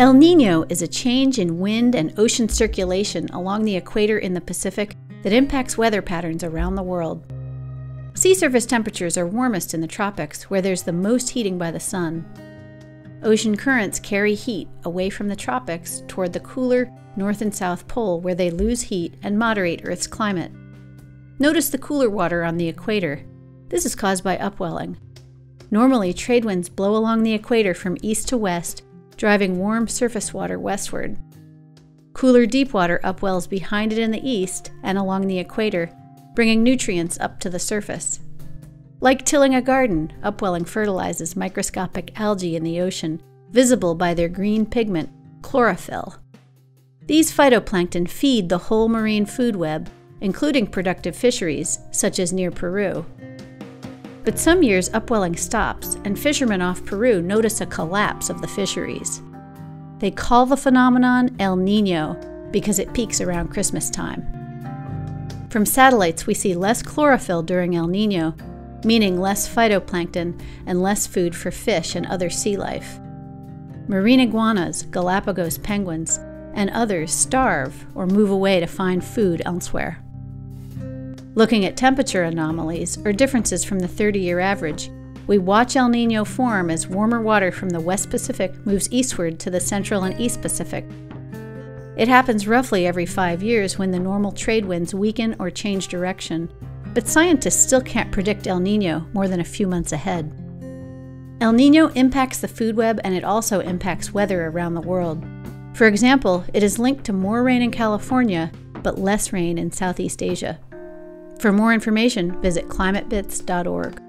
El Niño is a change in wind and ocean circulation along the equator in the Pacific that impacts weather patterns around the world. Sea surface temperatures are warmest in the tropics, where there's the most heating by the sun. Ocean currents carry heat away from the tropics toward the cooler North and South Pole, where they lose heat and moderate Earth's climate. Notice the cooler water on the equator. This is caused by upwelling. Normally, trade winds blow along the equator from east to west, driving warm surface water westward. Cooler deep water upwells behind it in the east and along the equator, bringing nutrients up to the surface. Like tilling a garden, upwelling fertilizes microscopic algae in the ocean, visible by their green pigment, chlorophyll. These phytoplankton feed the whole marine food web, including productive fisheries, such as near Peru. But some years upwelling stops, and fishermen off Peru notice a collapse of the fisheries. They call the phenomenon El Niño because it peaks around Christmas time. From satellites, we see less chlorophyll during El Niño, meaning less phytoplankton and less food for fish and other sea life. Marine iguanas, Galapagos penguins, and others starve or move away to find food elsewhere. Looking at temperature anomalies, or differences from the 30-year average, we watch El Niño form as warmer water from the West Pacific moves eastward to the Central and East Pacific. It happens roughly every 5 years when the normal trade winds weaken or change direction. But scientists still can't predict El Niño more than a few months ahead. El Niño impacts the food web, and it also impacts weather around the world. For example, it is linked to more rain in California, but less rain in Southeast Asia. For more information, visit climatebits.org.